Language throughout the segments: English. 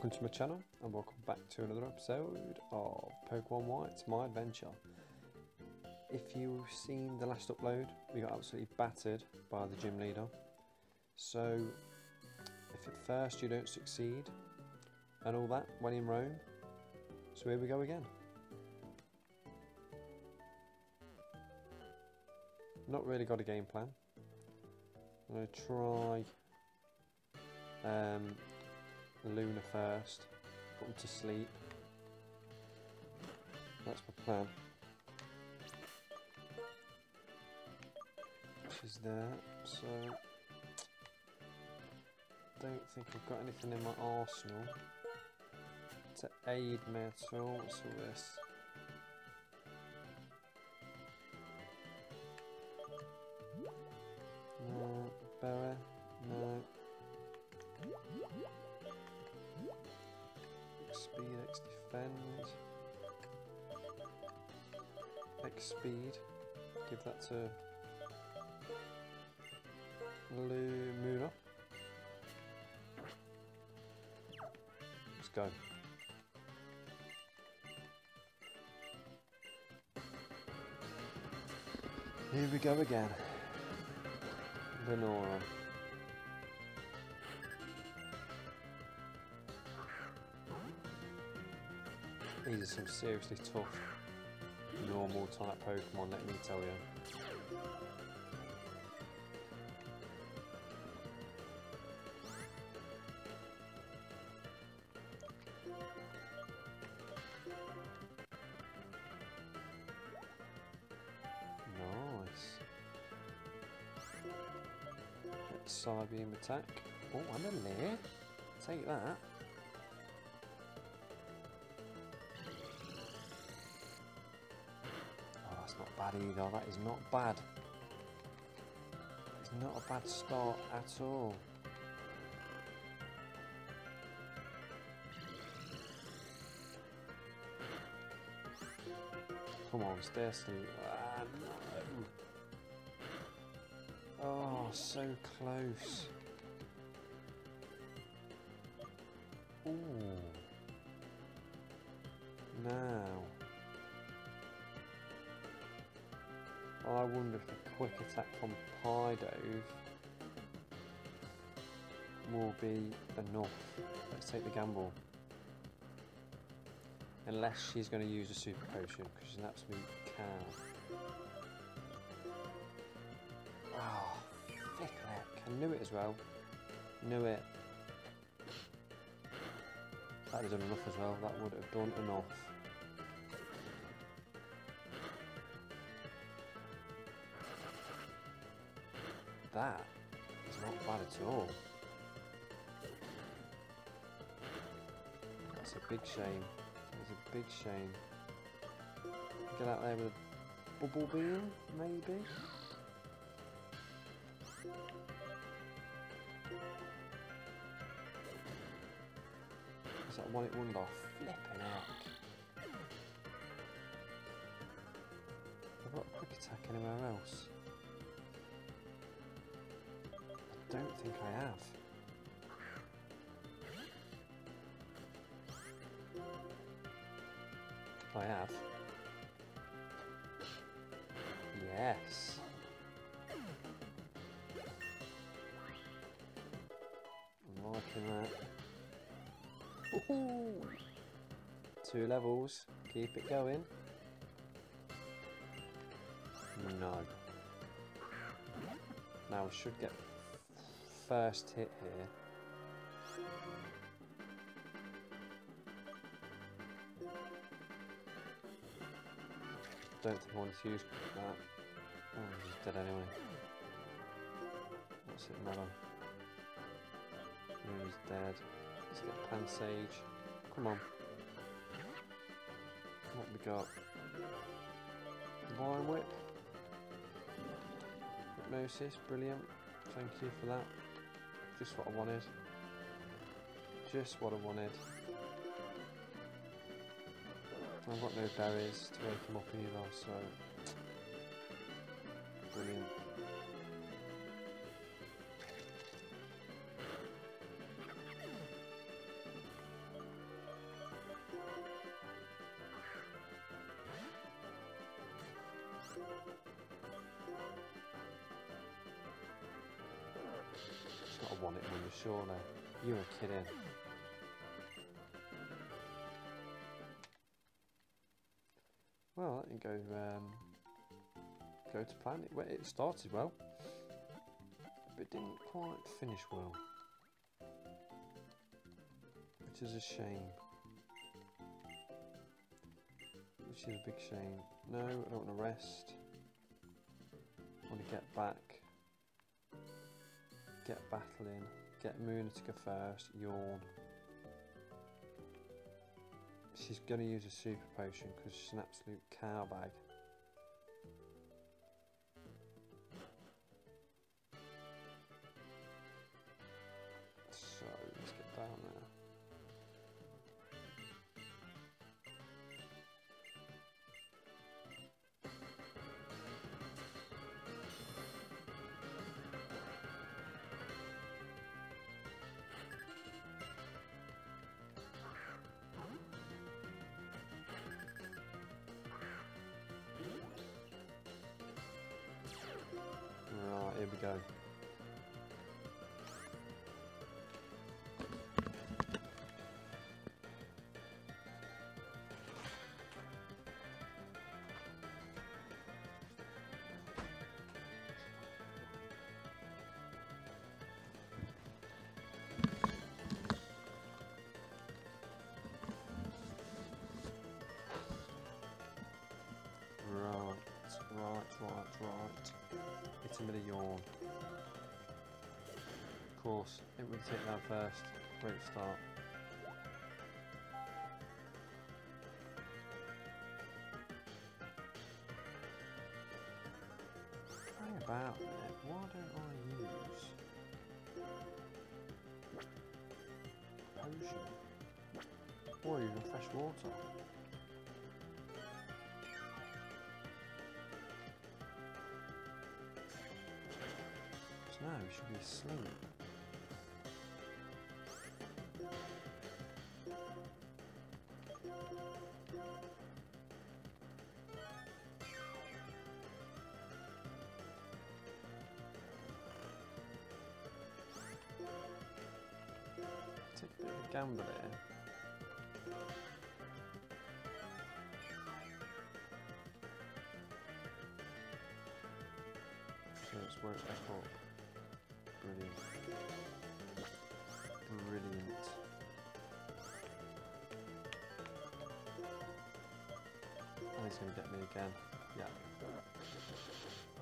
Welcome to my channel and welcome back to another episode of Pokemon White, my adventure. If you've seen the last upload, we got absolutely battered by the gym leader. So if at first you don't succeed and all that, when in Rome. So here we go again. Not really got a game plan. I'm going to try Luna first, put him to sleep. That's my plan. She's there, so don't think I've got anything in my arsenal to aid me at all. What's all this? No, berry, no. Speed, X defend, X speed, give that to Luna. Let's go. Here we go again. Venora. These are some seriously tough, normal type Pokemon, let me tell you. Nice. Side beam attack. Oh, and a Leer. Take that. Bad either, that is not bad. It's not a bad start at all. Come on, stay asleep. Ah, no. Oh, so close. Ooh. Now. I wonder if a quick attack from Pidove will be enough. Let's take the gamble. Unless she's going to use a super potion, because she's an absolute cow. Oh, thick neck. I knew it as well. Knew it. That would have done enough as well. That would have done enough. That is not bad at all. That's a big shame. That's a big shame. Get out there with a bubble beam, maybe? Is that one-hit wonder? Flipping heck. I've got a quick attack anywhere else. Don't think I have. I have. Yes. I'm liking that. Ooh. 2 levels. Keep it going. No. Now we should get first hit here. Don't think I want to use that. Oh, I'm just dead anyway. What's it matter? He's dead. Let's get Pansage. Come on. What we got? Vine Whip. Hypnosis. Brilliant. Thank you for that. Just what I wanted. Just what I wanted. I've got no berries to wake him up either, so... Brilliant. not want it, Munna, surely. You're kidding. Well, let me go, go to plan. It started well, but it didn't quite finish well, which is a shame. Which is a big shame. No, I don't want to rest. I want to get back, get battling, get Munna to go first, yawn. She's going to use a super potion because she's an absolute cow bag. So, let's get down there. Here we go. Right. It's a bit of yawn. Of course, it would take that first. Great start. How about that? Why don't I use potion? Or even fresh water? No, we should be asleep. Take a bit of a gamble there. So let's work back up. Brilliant. Brilliant. And he's going to get me again. Yeah.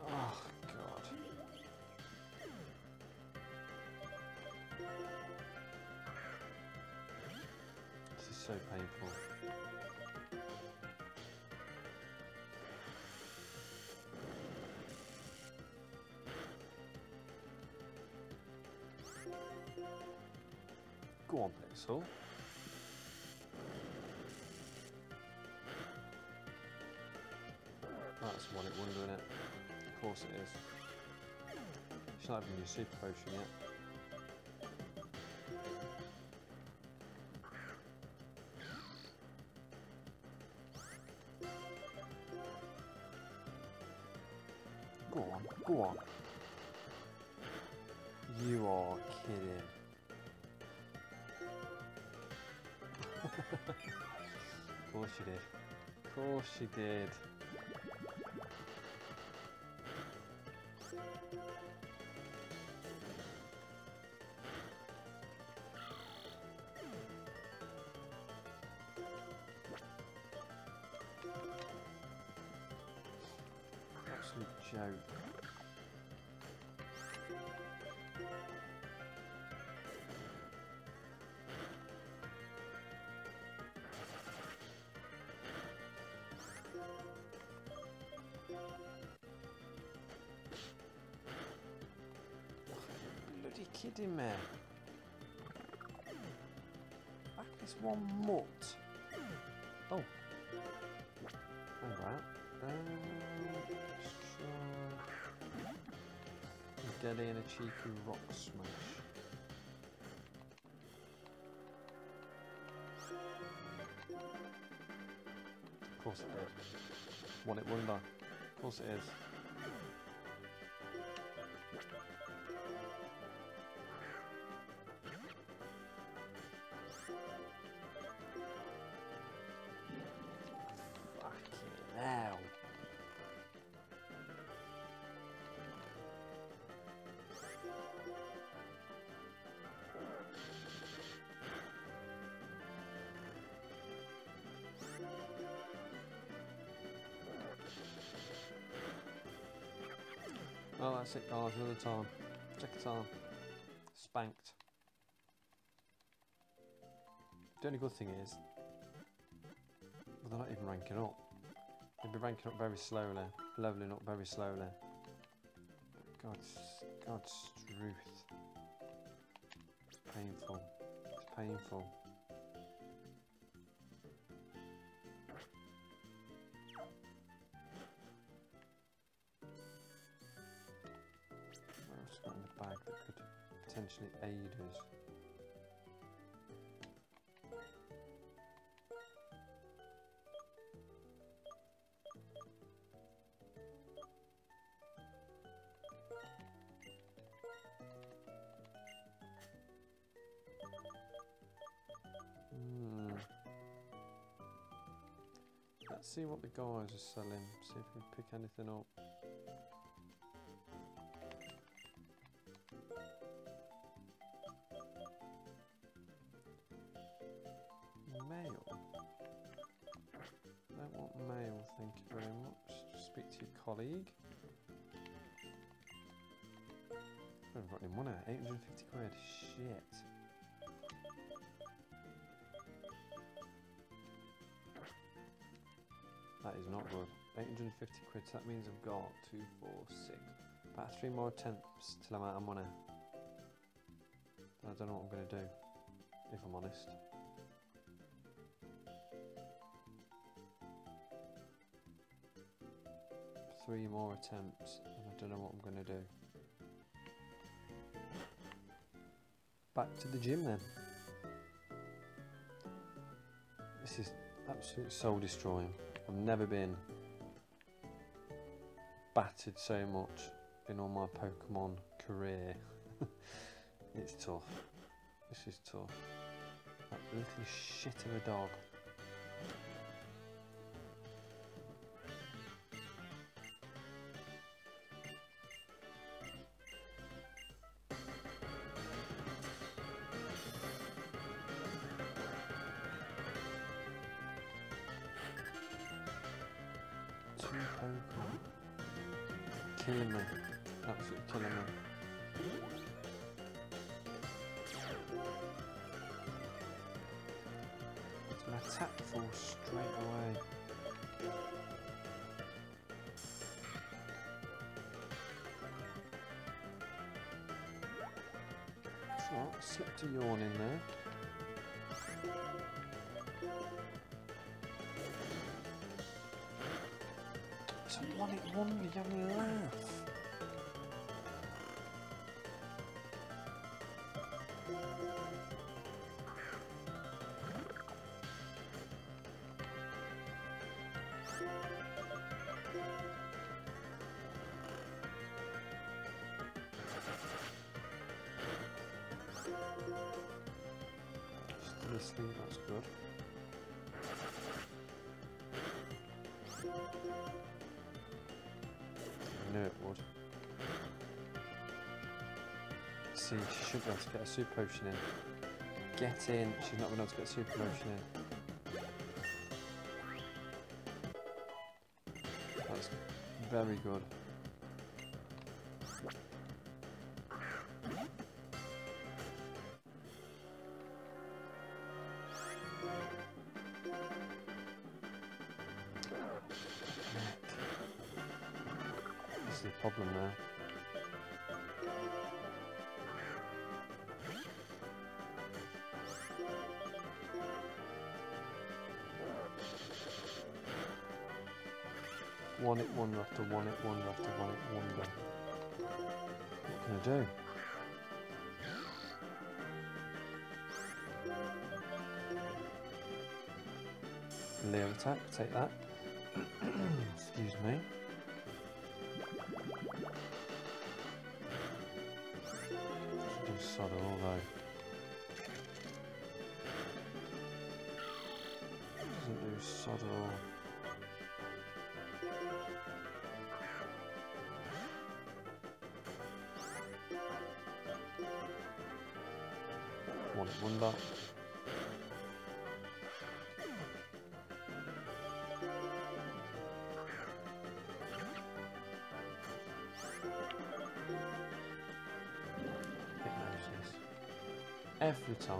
Oh, God. This is so painful. Go on, Pixel. That's one it wonder, innit? Of course it is. She's not having your super potion yet. Go on, go on. You are kidding. Of course she did. Of course she did. Absolute joke. Are you kidding me? Back this one mutt. Oh. Alright. Let's try. Get in a cheeky rock smash. Of course it is. One it wonder. Of course it is. Oh, that's it, guys. Another time. Second time. Spanked. The only good thing is, well, they're not even ranking up. They'll be ranking up very slowly, leveling up very slowly. God's truth. It's painful. It's painful. What else is in the bag that could potentially aid us? Let's see what the guys are selling, see if we can pick anything up. Mail. I don't want mail, thank you very much. Just speak to your colleague. I haven't got any money, 850 quid, shit. That is not good. 850 quid, so that means I've got 2, 4, 6. About 3 more attempts till I'm out of money. I don't know what I'm going to do, if I'm honest. Three more attempts, and I don't know what I'm going to do. Back to the gym then. This is absolute soul destroying. I've never been battered so much in all my Pokemon career. It's tough. This is tough. That little shit of a dog. Killing me, absolutely killing me. It's an attack force straight away. That's right, I slipped a yawn in there. It's a one-hit wonder, you have a laugh. Still asleep, that's good. It would. See, she should be able to get a super potion in. Get in! She's not been able to get a super potion in. That's very good. The problem there. One hit wonder after one hit wonder after one hit wonder. What can I do? Leo attack, take that. Excuse me. Sod all though. Doesn't do sod all. One wonder. every time.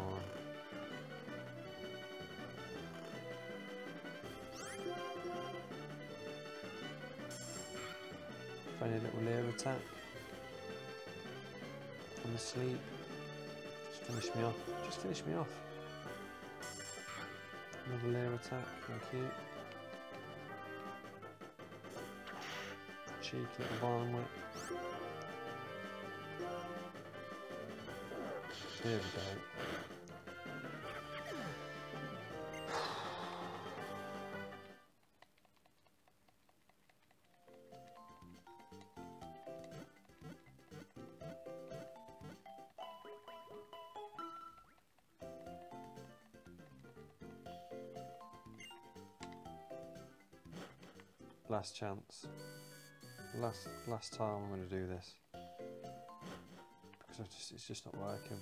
Funny little ear attack. I'm asleep. Just finish me off. Just finish me off. Another layer attack, thank you. Cheeky little barn whip. Here we go. Last chance. Last time I'm going to do this because it's just not working.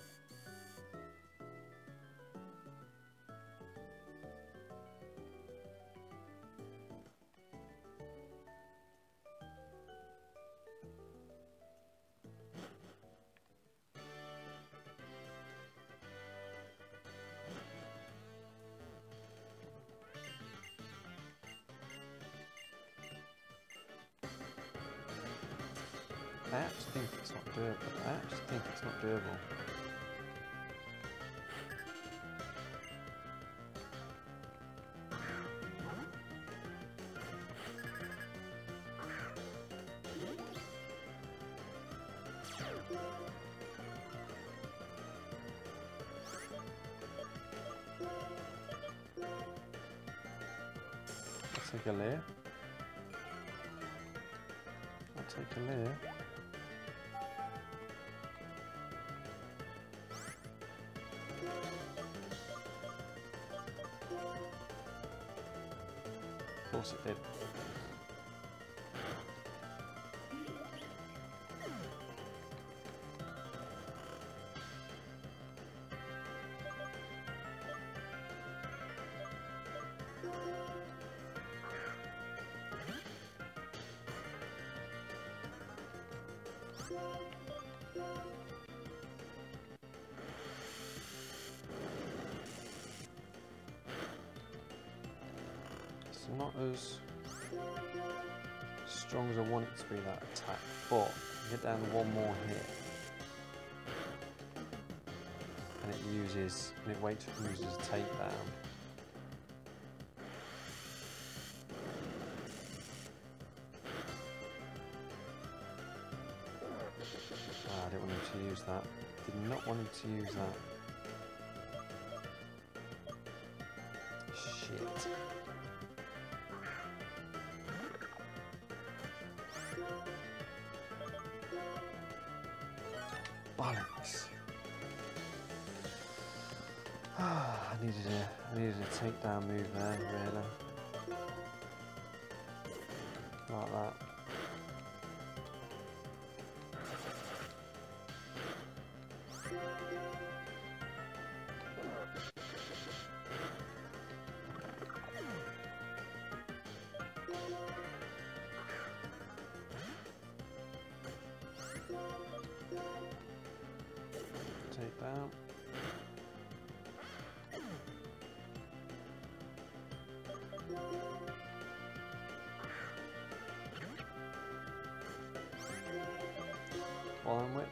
I actually think it's not doable. I actually think it's not doable. I'll take a layer. I'll take a layer. Of course it did. It's not as strong as I want it to be, that attack, but get down one more hit and it uses, and it waits for users to take down. Ah, I didn't want him to use that. Did not want him to use that. Shit. Bollocks. Ah, I needed a takedown move there, really. Like that. Take that. Barn whip.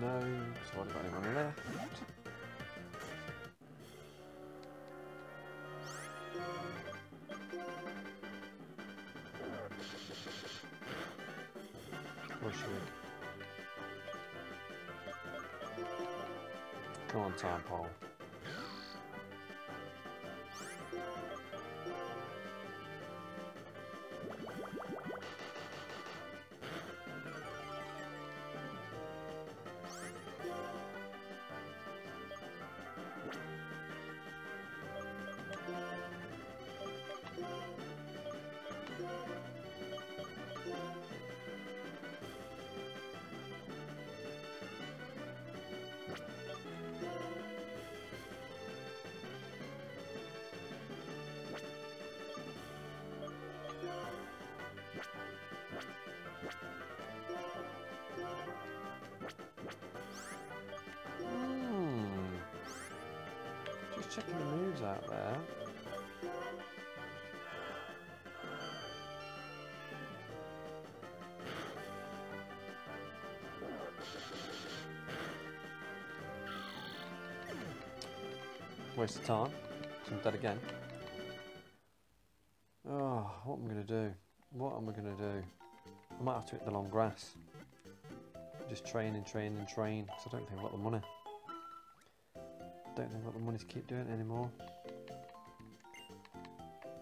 No, so I haven't got anyone left. Push it. Come on, time pole. just checking the moves out there. Waste of time. I'm dead again. Oh, what am I going to do? What am I going to do? I might have to hit the long grass. Just train and train and train, because I don't think I've got the money. Don't think I've got the money to keep doing it anymore.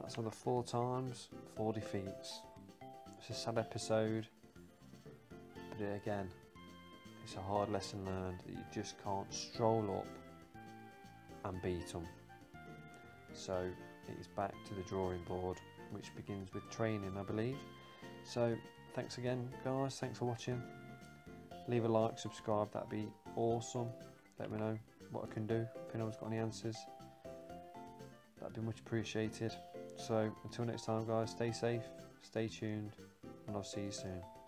That's another 4 times, 4 defeats. It's a sad episode, but again, it's a hard lesson learned that you just can't stroll up and beat them. So it is back to the drawing board, which begins with training, I believe. So thanks again, guys. Thanks for watching. Leave a like, subscribe, that'd be awesome. Let me know what I can do, if anyone's got any answers. That'd be much appreciated. So until next time, guys, stay safe, stay tuned, and I'll see you soon.